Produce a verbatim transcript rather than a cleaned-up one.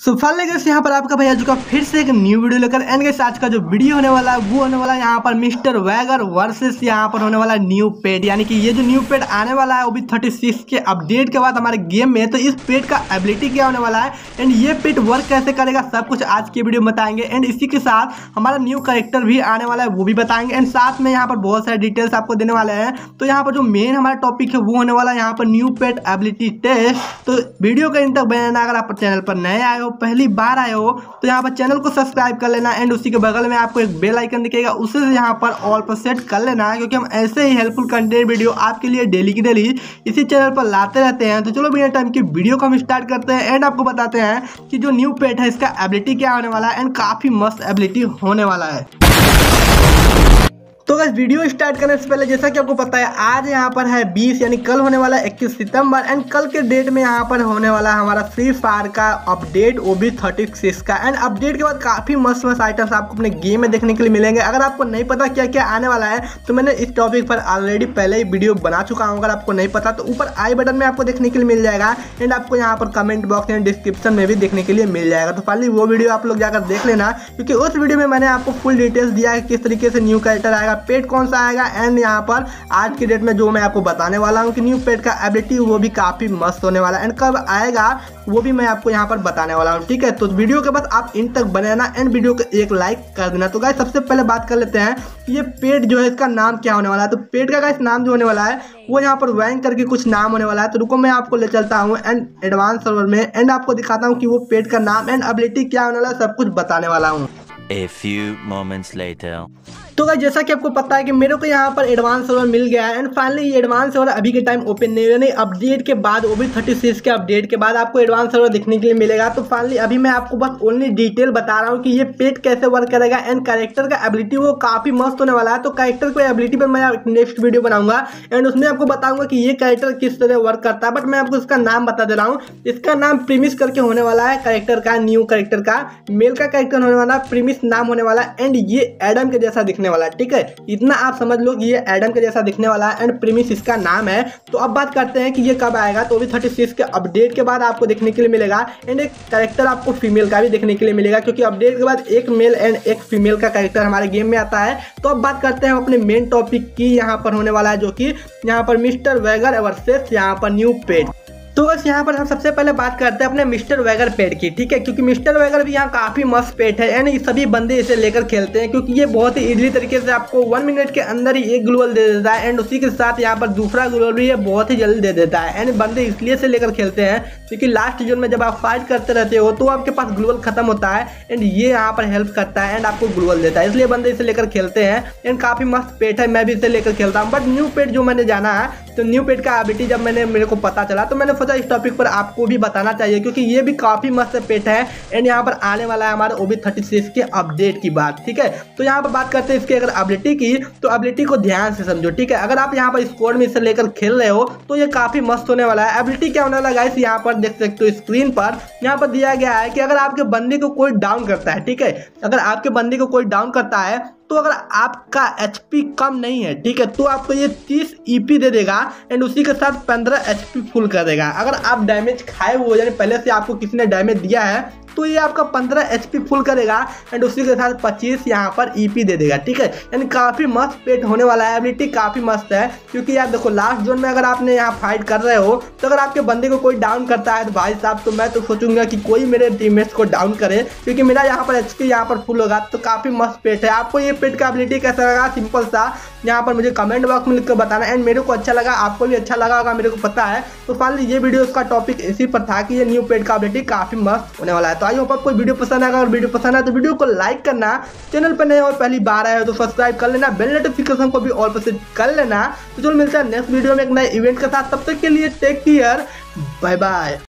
सो so, finally guys यहाँ पर आपका भाई आ चुका फिर से एक न्यू वीडियो लेकर। एंड गाइस आज का जो वीडियो होने वाला है वो होने वाला है यहाँ पर मिस्टर वैगर वर्सेस यहाँ पर होने वाला है न्यू पेट, यानी कि ये जो न्यू पेट आने वाला है वो भी थर्टी सिक्स के अपडेट के बाद हमारे गेम में। तो इस पेट का एबिलिटी क्या होने वाला है एंड ये पेट वर्क कैसे करेगा, सब कुछ आज की वीडियो में बताएंगे। एंड इसी के साथ हमारा न्यू करेक्टर भी आने वाला है वो भी बताएंगे। एंड साथ में यहाँ पर बहुत सारे डिटेल्स आपको देने वाले हैं। तो यहाँ पर जो मेन हमारा टॉपिक है वो होने वाला है यहाँ पर न्यू पेट एबिलिटी टेस्ट। तो वीडियो का इन तक बने, अगर आप चैनल पर नए आए पहली बार आए हो तो यहाँ पर चैनल को सब्सक्राइब कर लेना। एंड उसी के बगल में आपको एक बेल आइकन दिखेगा, उसे यहाँ पर ऑल पर सेट कर लेना, क्योंकि हम ऐसे ही हेल्पफुल कंटेंट वीडियो आपके लिए डेली की डेली इसी चैनल पर लाते रहते हैं। तो चलो बिना टाइम की वीडियो को हम स्टार्ट करते हैं एंड आपको बताते हैं कि जो न्यू पेट है इसका एबिलिटी क्या होने वाला है। एंड काफी मस्त एबिलिटी होने वाला है। तो गाइस वीडियो स्टार्ट करने से पहले जैसा कि आपको पता है आज यहाँ पर है बीस, यानी कल होने वाला है इक्कीस सितंबर। एंड कल के डेट में यहाँ पर होने वाला है हमारा फ्री फायर का update O B thirty six का। एंड अपडेट के बाद काफ़ी मस्त मस्त आइटम्स आपको अपने गेम में देखने के लिए मिलेंगे। अगर आपको नहीं पता क्या क्या आने वाला है तो मैंने इस टॉपिक पर ऑलरेडी पहले ही वीडियो बना चुका हूँ। अगर आपको नहीं पता तो ऊपर आई बटन में आपको देखने के लिए मिल जाएगा। एंड आपको यहाँ पर कमेंट बॉक्स एंड डिस्क्रिप्शन में भी देखने के लिए मिल जाएगा। तो फाइनली वो वीडियो आप लोग जाकर देख लेना, क्योंकि उस वीडियो में मैंने आपको फुल डिटेल्स दिया है किस तरीके से न्यू कैरेक्टर आएगा, पेट कौन सा आएगा। एंड यहाँ पर आज के डेट में जो मैं आपको बताने वाला हूँ कि न्यू पेट का एबिलिटी वो भी काफी मस्त होने वाला है। एंड कब आएगा वो भी मैं आपको यहाँ पर बताने वाला हूँ, ठीक है। तो वीडियो के बाद आप इन तक बने रहना एंड वीडियो को एक लाइक कर देना। तो गाइस सबसे पहले बात कर लेते हैं ये पेट जो है इसका नाम क्या होने वाला है। तो पेट का गाइस नाम जो होने वाला है वो यहाँ पर वैंग करके कुछ नाम होने वाला है। तो रुको मैं आपको ले चलता हूँ एंड एडवांस सर्वर में एंड आपको दिखाता हूँ कि वो पेट का नाम एंड एबिलिटी क्या होने वाला है, सब कुछ बताने वाला हूँ। A few moments later. तो गाइस जैसा कि आपको पता है कि मेरे को यहाँ पर एडवांस सर्वर मिल गया है। एंड फाइनली ये एडवांस सर्वर अभी के टाइम ओपन नहीं हुआ, नहीं अपडेट के बाद ओ बी थर्टी सिक्स के अपडेट के बाद आपको एडवांस सर्वर देखने के लिए मिलेगा। तो फाइनली अभी मैं आपको बस ओनली डिटेल बता रहा हूँ कि ये पेट कैसे वर्क करेगा एंड कैरेक्टर का एबिलिटी वो काफ़ी मस्त होने वाला है। तो कैरेक्टर को एबिलिटी पर मैं नेक्स्ट वीडियो बनाऊंगा एंड उसमें आपको बताऊँगा कि ये कैरेक्टर किस तरह वर्क करता है। बट मैं आपको इसका नाम बता दे रहा हूँ, इसका नाम प्रीमिस करके होने वाला है कैरेक्टर का, न्यू कैरेक्टर का मेल का कैरेक्टर होने वाला है, प्रीमिस नाम होने वाला है। एंड ये एडम के जैसा दिखने वाला है, ठीक है, इतना आप समझ लो कि ये एडम के जैसा दिखने वाला है एंड प्रीमिस इसका नाम है। तो अब बात करते हैं कि ये कब आएगा। तो भी थर्टी सिक्स के अपडेट के बाद आपको देखने के लिए मिलेगा। एंड एक कैरेक्टर आपको फीमेल का भी देखने के लिए मिलेगा, क्योंकि अपडेट के बाद एक मेल एंड एक फीमेल का कैरेक्टर हमारे गेम में आता है। तो अब बात करते हैं अपने मेन टॉपिक की, यहाँ पर होने वाला है जो कि यहाँ पर मिस्टर वैगर वर्सेस यहाँ पर न्यू पेट। तो बस यहाँ पर हम सबसे पहले बात करते हैं अपने मिस्टर वैगर पेट की, ठीक है, क्योंकि मिस्टर वैगर भी यहाँ काफ़ी मस्त पेट है एंड सभी बंदे इसे लेकर खेलते हैं, क्योंकि ये बहुत ही इजीली तरीके से आपको वन मिनट के अंदर ही एक ग्लोबल दे देता है। एंड उसी के साथ यहाँ पर दूसरा ग्लोबल भी ये बहुत ही जल्दी दे देता है। एंड बंदे इसलिए से लेकर खेलते हैं क्योंकि लास्ट जोन में जब आप फाइट करते रहते हो तो आपके पास ग्लोबल खत्म होता है एंड ये यहाँ पर हेल्प करता है एंड आपको ग्लोबल देता है, इसलिए बंदे इसे लेकर खेलते हैं। एंड काफ़ी मस्त पेट है, मैं भी इसे लेकर खेलता हूँ। बट न्यू पेट जो मैंने जाना है, तो न्यू पेट का एबिलिटी जब मैंने मेरे को पता चला तो मैंने इस टॉपिक पर आपको भी बताना चाहिए, क्योंकि ये भी काफी मस्त पेट है। एंड यहाँ पर आने वाला है हमारे ओ बी थर्टी सिक्स के अपडेट की बात, ठीक है। तो यहाँ पर बात करते हैं इसके अगर एबिलिटी की, तो एबिलिटी को ध्यान से समझो, ठीक है। अगर आप यहाँ पर स्क्वाड में इसे लेकर खेल रहे हो तो ये काफी मस्त होने वाला है। एबिलिटी क्या होने वाला गाइस, यहाँ पर देख सकते हो स्क्रीन पर यहाँ पर दिया गया है कि अगर आपके बंदे को कोई डाउन करता है, ठीक है, अगर आपके बंदे को कोई डाउन करता है तो अगर आपका एचपी कम नहीं है, ठीक है, तो आपको ये तीस ई पी दे देगा एंड उसी के साथ पंद्रह एच पी फुल कर देगा। अगर आप डैमेज खाए हुए हो, यानी पहले से आपको किसी ने डैमेज दिया है, तो ये आपका पंद्रह एच पी फुल करेगा एंड उसी के साथ पच्चीस यहाँ पर ई पी दे देगा, ठीक है। यानी काफ़ी मस्त पेट होने वाला है, एबिलिटी काफ़ी मस्त है, क्योंकि यार देखो लास्ट जोन में अगर आपने यहाँ फाइट कर रहे हो तो अगर आपके बंदे को कोई डाउन करता है तो भाई साहब तो मैं तो सोचूंगा कि कोई मेरे टीममेट्स को डाउन करे, क्योंकि मेरा यहाँ पर एच पी यहाँ पर फुल होगा। तो काफ़ी मस्त पेट है। आपको ये पेट का एबिलिटी कैसा लगा, सिंपल सा यहाँ पर मुझे कमेंट बॉक्स में लिख कर बताना। एंड मेरे को अच्छा लगा, आपको भी अच्छा लगा होगा, मेरे को पता है। तो फाइनली ये वीडियो उसका टॉपिक इसी पर था कि ये न्यू पेट का एबिलिटी काफ़ी मस्त होने वाला है। आई होप आपको वीडियो पसंद आएगा। अगर वीडियो पसंद आए तो वीडियो को लाइक करना, चैनल पर नए और पहली बार आए हो तो सब्सक्राइब कर लेना, बेल नोटिफिकेशन को भी ऑल पर सेट कर लेना। तो चलो मिलता है नेक्स्ट वीडियो में एक नए इवेंट के साथ, तब तक के लिए टेक केयर, बाय बाय।